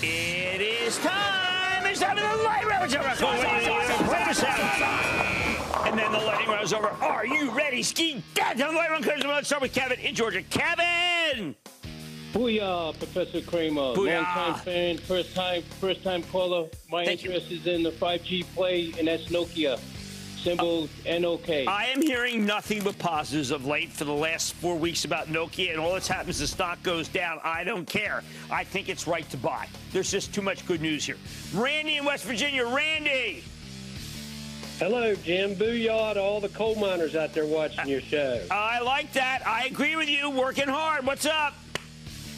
It is time! It's time for the light round's over! And then the lightning round's over. Are you ready, Ski? Dad, on the light round, let's start with Kevin in Georgia. Kevin! Booyah, Professor Cramer. Booyah. Long-time fan, first-time caller. My interest is in the 5G play, and that's Nokia. Symbol N-O-K. I am hearing nothing but positives of late for the last 4 weeks about Nokia, and all that's happened is the stock goes down. I don't care. I think it's right to buy. There's just too much good news here. Randy in West Virginia. Randy! Hello, Jim. Booyah to all the coal miners out there watching your show. I like that. I agree with you. Working hard. What's up?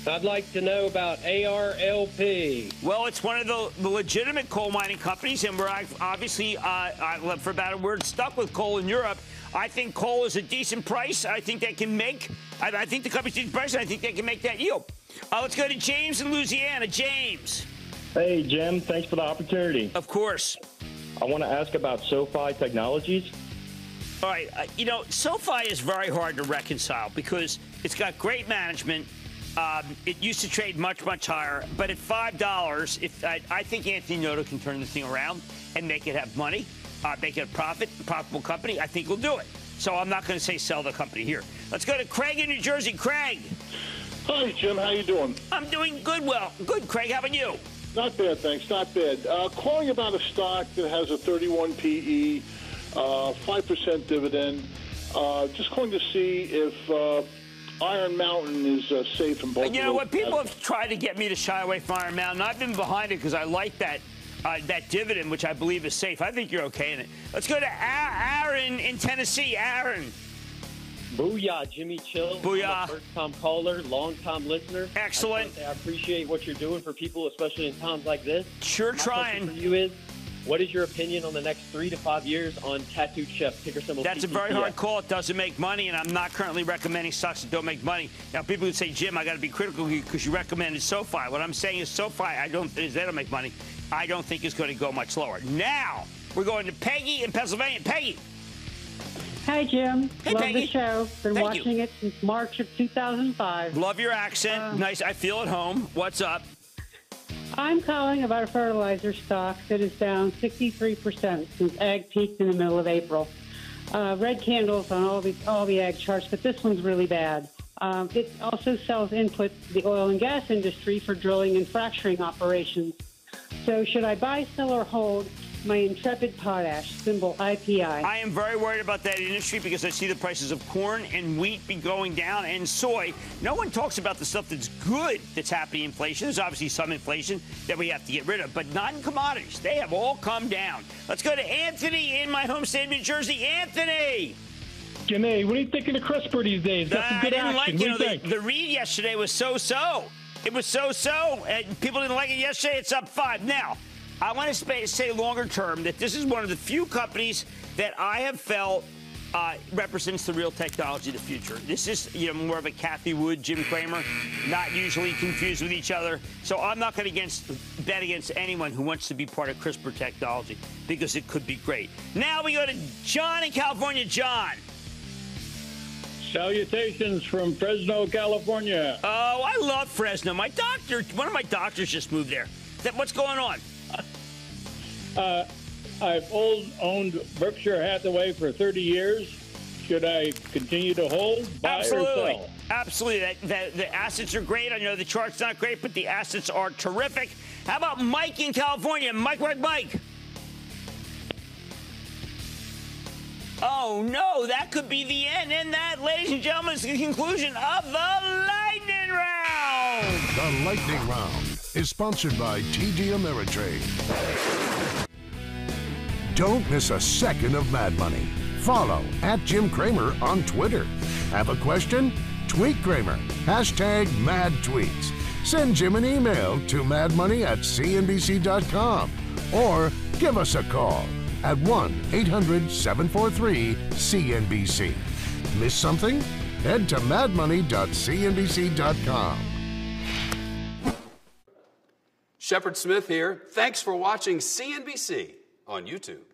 I'd like to know about ARLP. Well, it's one of the legitimate coal mining companies, and we're obviously, for about a word, stuck with coal in Europe. I think coal is a decent price. I think they can make, I think the company's a decent price, and I think they can make that yield. Let's go to James in Louisiana. James. Hey, Jim. Thanks for the opportunity. Of course. I want to ask about SoFi Technologies. All right. You know, SoFi is very hard to reconcile because it's got great management. It used to trade much, much higher, but at $5, I think Anthony Noto can turn this thing around and make it have money, make it a profitable company. I think we'll do it. So I'm not going to say sell the company here. Let's go to Craig in New Jersey. Craig. Hi, Jim. How you doing? I'm doing good. Well, good, Craig. How about you? Not bad, thanks. Not bad. Calling about a stock that has a 31 PE, 5% dividend. Just calling to see if... Iron Mountain is safe in both. You know what? People have tried to get me to shy away from Iron Mountain. I've been behind it because I like that dividend, which I believe is safe. I think you're okay in it. Let's go to Aaron in Tennessee. Aaron. Booyah, Jimmy Chill. Booyah. First-time caller, long-time listener. Excellent. I appreciate what you're doing for people, especially in times like this. Sure trying. My question for you is, what is your opinion on the next 3 to 5 years on Tattooed Chef, ticker symbol? That's a very hard call. It doesn't make money, and I'm not currently recommending stocks that don't make money. Now, people would say, Jim, I got to be critical because you recommended SoFi. What I'm saying is SoFi, they don't make money. I don't think it's going to go much lower. Now, we're going to Peggy in Pennsylvania. Peggy. Hi, Jim. Hey, love Peggy. The show. Been Thank watching you. It since March of 2005. Love your accent. Nice. I feel at home. What's up? I'm calling about a fertilizer stock that is down 63% since ag peaked in the middle of April. Red candles on all the ag charts, but this one's really bad. It also sells input to the oil and gas industry for drilling and fracturing operations. So should I buy, sell, or hold my Intrepid Potash, symbol IPI? I am very worried about that industry because I see the prices of corn and wheat be going down and soy. No one talks about the stuff that's good that's happening in inflation. There's obviously some inflation that we have to get rid of, but not in commodities. They have all come down. Let's go to Anthony in my home state of New Jersey. Anthony! Jimmy, what are you thinking of CRISPR these days? That's some good action. What do you think? The read yesterday was so-so. It was so-so, and people didn't like it yesterday. It's up 5 now. I want to say longer term that this is one of the few companies that I have felt represents the real technology of the future. This is more of a Cathie Wood, Jim Cramer, not usually confused with each other. So I'm not going to bet against anyone who wants to be part of CRISPR technology because it could be great. Now we go to John in California. John. Salutations from Fresno, California. Oh, I love Fresno. My doctor, one of my doctors just moved there. What's going on? I've owned Berkshire Hathaway for 30 years. Should I continue to hold, buy, or sell? Absolutely. The assets are great. I know the chart's not great, but the assets are terrific. How about Mike in California? Mike. Oh, no, that could be the end. And that, ladies and gentlemen, is the conclusion of the Lightning Round. The Lightning Round is sponsored by TD Ameritrade. Don't miss a second of Mad Money. Follow @JimCramer on Twitter. Have a question? Tweet Cramer. #MadTweets. Send Jim an email to madmoney@cnbc.com or give us a call at 1-800-743-CNBC. Miss something? Head to madmoney.cnbc.com. Shepard Smith here. Thanks for watching CNBC on YouTube.